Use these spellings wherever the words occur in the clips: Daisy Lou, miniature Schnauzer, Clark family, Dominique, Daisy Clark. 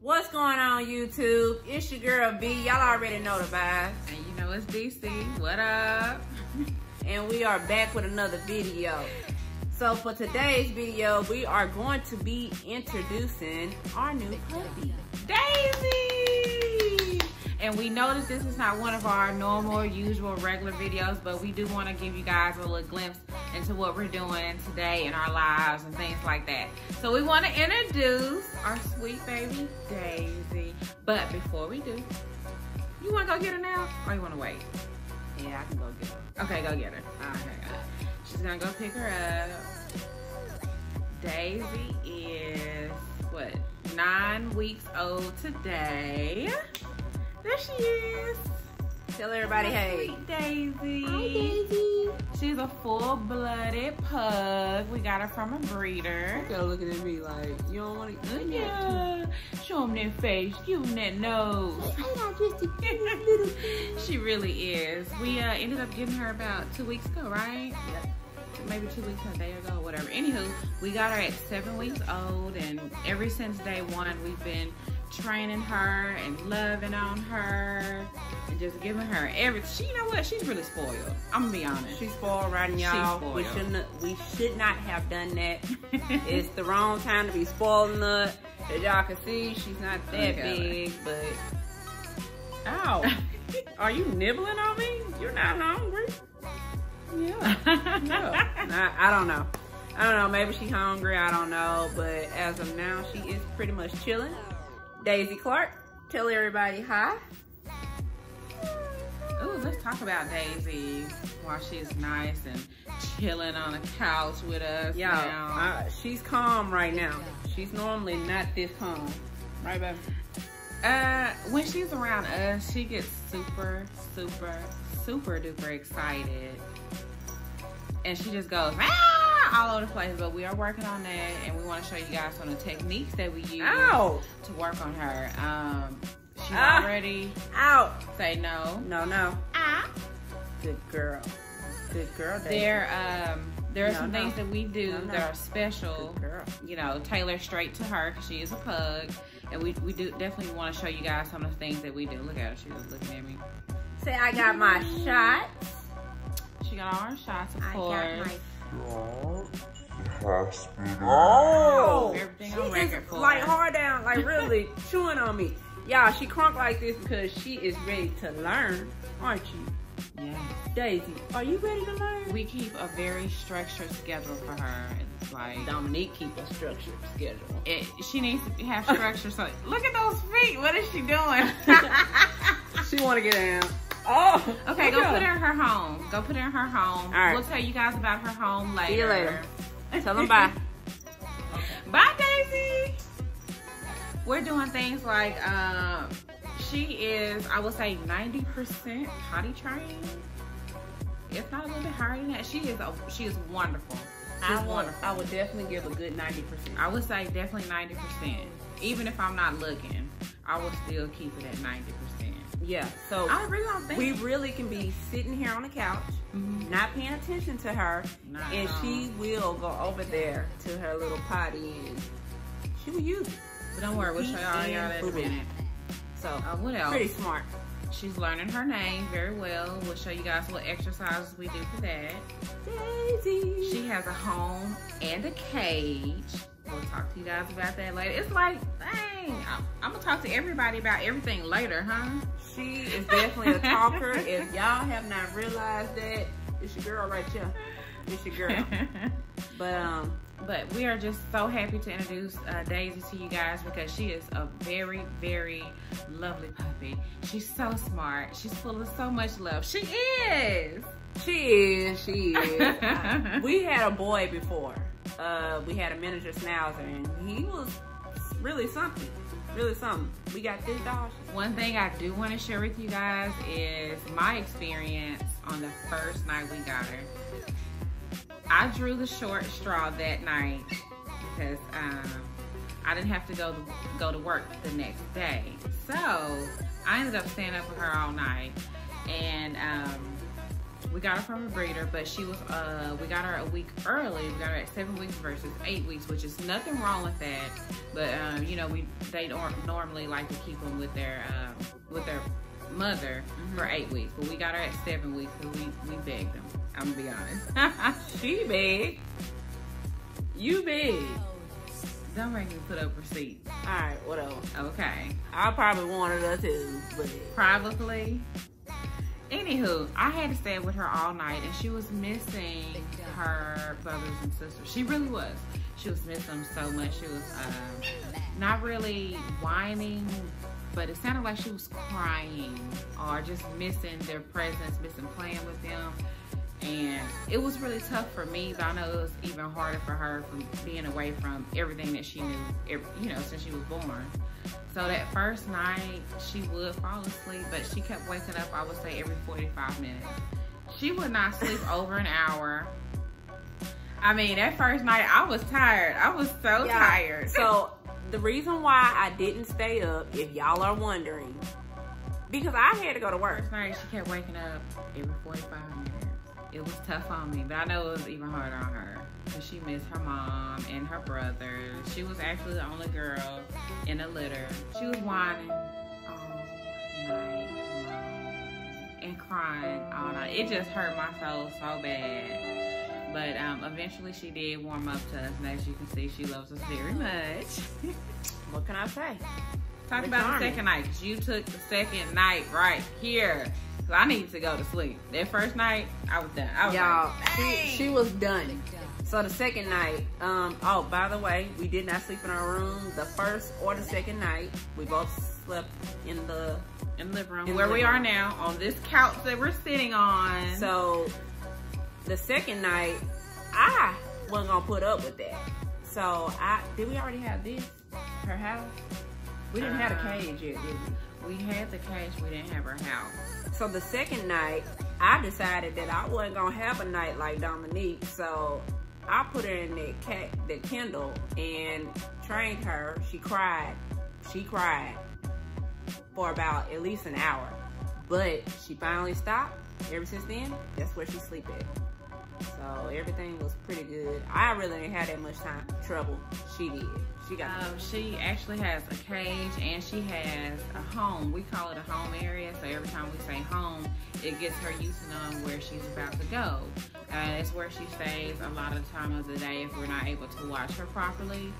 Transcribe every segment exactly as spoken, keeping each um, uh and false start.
What's going on, YouTube? It's your girl B. Y'all already know the vibes. And you know it's D C. What up? And we are back with another video. So for today's video, we are going to be introducing our new puppy, Daisy. And we know that this is not one of our normal, usual, regular videos, but we do want to give you guys a little glimpse into what we're doing today in our lives and things like that. So we want to introduce our sweet baby Daisy. But before we do, you want to go get her now or you want to wait? Yeah, I can go get her. Okay, go get her. All right, she's gonna go pick her up. Daisy is what, nine weeks old today. There she is. Tell everybody, hey. Sweet Daisy. Hi, Daisy. She's a full-blooded pug. We got her from a breeder. She's looking at me like, you don't want to eat yeah. that. Show them that face. Give them that nose. She really is. We uh, ended up getting her about two weeks ago, right? Yep. Maybe two weeks a day ago, whatever. Anywho, we got her at seven weeks old, and ever since day one, we've been training her and loving on her and just giving her everything. She, you know what? She's really spoiled. I'm gonna be honest. She's spoiled riding, y'all. We shouldn't. We should not have done that. It's the wrong time to be spoiling her. As y'all can see, she's not that big, but ow! Are you nibbling on me? You're not hungry. Yeah. yeah. Nah, I don't know. I don't know. Maybe she's hungry. I don't know. But as of now, she is pretty much chilling. Daisy Clark, tell everybody hi. Ooh, let's talk about Daisy while she's nice and chilling on the couch with us. Yeah, she's calm right now. She's normally not this calm, right, baby? Uh, when she's around us, she gets super, super, super duper excited, and she just goes ah! all over the place, but we are working on that, and we want to show you guys some of the techniques that we use Ow. to work on her. Um, she's uh, already out. Say no, no, no. Ah, good girl, good girl. Daisy. There, um, there are no, some no. things that we do no, no. that are special. Good girl. You know, tailored straight to her because she is a pug, and we we do definitely want to show you guys some of the things that we do. Look at her; she's just looking at me. Say, I got my shots. She got all her shots, of I course. Oh, everything she on record just, for like her. Hard down, like really chewing on me. Y'all, she crunk like this because she is ready to learn, aren't you? Yeah. Daisy, are you ready to learn? We keep a very structured schedule for her. It's like Dominique keeps a structured schedule. It, she needs to have structure. So look at those feet. What is she doing? She want to get down. Oh, okay, go put her in her home. Go put her in her home. All right. We'll tell you guys about her home later. See you later. Tell them bye. Okay. Bye, Daisy. We're doing things like um, she is, I would say, ninety percent potty trained. If not a little bit higher than that, she is. A, she is wonderful. She's I would, wonderful. I would definitely give a good ninety percent. I would say definitely ninety percent. Even if I'm not looking, I will still keep it at ninety percent. Yeah, so I really don't think we really can be sitting here on the couch, mm-hmm. not paying attention to her, no, and no. she will go over there to her little potty and she will use it. But don't worry, we'll show y'all that in a minute. So, uh, what else? Pretty smart. She's learning her name very well. We'll show you guys what exercises we do for that. Daisy. She has a home and a cage. We'll talk to you guys about that later. It's like, dang, I'm, I'm gonna talk to everybody about everything later, huh? She is definitely a talker. If y'all have not realized that, it's your girl right here. It's your girl. But um, but we are just so happy to introduce uh, Daisy to you guys because she is a very, very lovely puppy. She's so smart. She's full of so much love. She is. She is. She is. I, we had a boy before. Uh, we had a miniature Schnauzer, and he was really something, really something. We got this dog. One thing I do want to share with you guys is my experience on the first night we got her. I drew the short straw that night because um, I didn't have to go to, go to work the next day. So I ended up staying up with her all night, and um, We got her from a breeder, but she was, uh, we got her a week early. We got her at seven weeks versus eight weeks, which is nothing wrong with that. But, um, you know, we they don't normally like to keep them with their, uh, with their mother for eight weeks. But we got her at seven weeks, so we, we begged them. I'm gonna be honest. She begged. You begged. Don't make me put up receipts. All right, whatever. Okay. I probably wanted her to, but. Probably. Anywho, I had to stay with her all night, and she was missing her brothers and sisters. She really was. She was missing them so much. She was uh, not really whining, but it sounded like she was crying or just missing their presence, missing playing with them. And it was really tough for me, but I know it was even harder for her from being away from everything that she knew, you know, since she was born. So that first night, she would fall asleep, but she kept waking up, I would say, every forty-five minutes. She would not sleep over an hour. I mean, that first night, I was tired. I was so yeah. tired. So the reason why I didn't stay up, if y'all are wondering, because I had to go to work. First night, she kept waking up every forty-five minutes. It was tough on me, but I know it was even harder on her because she missed her mom and her brother. She was actually the only girl in the litter. She was whining all night and crying all night. It just hurt my soul so bad. But um, eventually she did warm up to us, and as you can see, she loves us very much. What can I say? Talk it's about charming. The second night, because you took the second night right here. So I needed to go to sleep. That first night, I was done. I was Y'all, she, she was done. So the second night, um, oh, by the way, we did not sleep in our room the first or the second night. We both slept in the in the living room where we are now on this couch that we're sitting on. So the second night, I wasn't gonna put up with that. So I did we already have this? Her house? We didn't um, have a cage yet, did we? We had the cage, we didn't have her house. So the second night, I decided that I wasn't gonna have a night like Dominique, so I put her in that cat, that Kindle, and trained her. She cried, she cried for about at least an hour, but she finally stopped. Ever since then, that's where she sleep at. So everything was pretty good. I really didn't have that much time trouble. She did. She got. Um, she actually has a cage and she has a home. We call it a home area. So every time we say home, it gets her used to knowing where she's about to go. Uh, it's where she stays a lot of the time of the day if we're not able to watch her properly.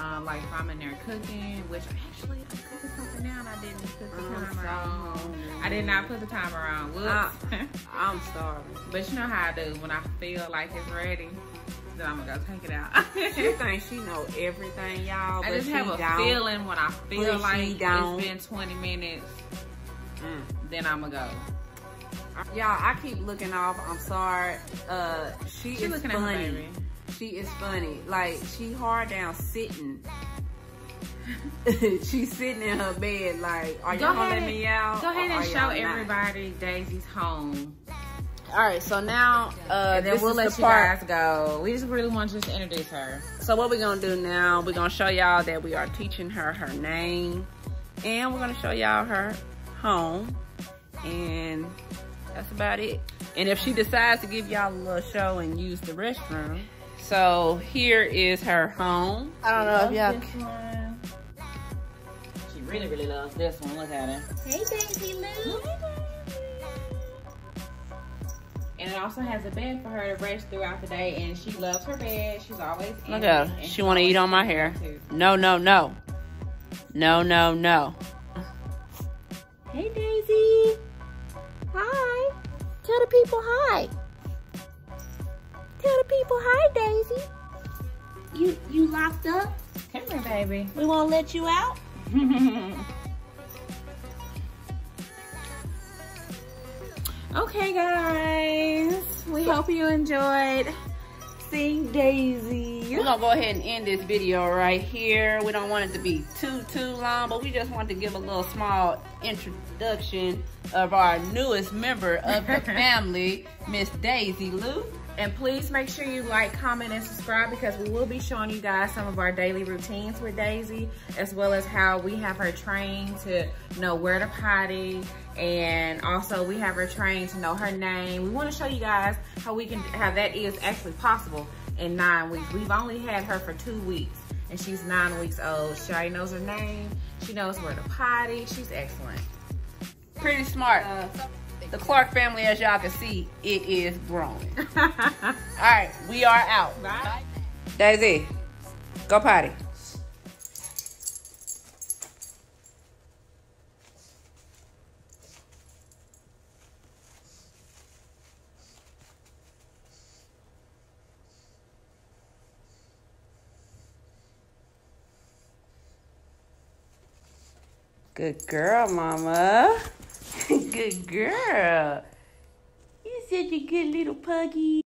Uh, like if I'm in there cooking, which actually I'm cooking something now and I didn't put the I'm timer so on. Hungry. I did not put the timer on. Whoops. Uh, I'm starving. But you know how I do. When I feel like it's ready, then I'm gonna go take it out. She thinks she know everything, y'all. I but just have a don't. feeling when I feel but like it's been twenty minutes, mm. then I'm gonna go. Y'all, I keep looking off. I'm sorry. Uh, she, she is looking funny. At her baby. She is funny. Like, she hard down sitting. She's sitting in her bed like, are you gonna let me out? Go ahead and show everybody Daisy's home. All right, so now uh, then we'll let you guys go. We just really want to just introduce her. So what we're gonna do now, we're gonna show y'all that we are teaching her her name. And we're gonna show y'all her home. And that's about it. And if she decides to give y'all a little show and use the restroom, so here is her home. I don't know if y'all. She really, really loves this one. Look at her. Hey, Daisy Lou. And it also has a bed for her to rest throughout the day. And she loves her bed. She's always in. Look at her. She, she want to eat on my hair. Too. No, no, no. No, no, no. Hey, Daisy. Hi. Tell the people hi. Tell the people hi, Daisy. You you locked up? Come here, baby. We won't let you out? Okay, guys. We hope you enjoyed seeing Daisy. We're going to go ahead and end this video right here. We don't want it to be too, too long, but we just want to give a little small introduction of our newest member of the family, Miss Daisy Lou. And please make sure you like, comment, and subscribe, because we will be showing you guys some of our daily routines with Daisy, as well as how we have her trained to know where to potty, and also we have her trained to know her name. We want to show you guys how we can, how that is actually possible in nine weeks. We've only had her for two weeks, and she's nine weeks old. She already knows her name. She knows where to potty. She's excellent. Pretty smart. Uh, The Clark family, as y'all can see, it is growing. All right, we are out. Bye. Daisy, go potty. Good girl, mama. Good girl. You're such a good little puggy.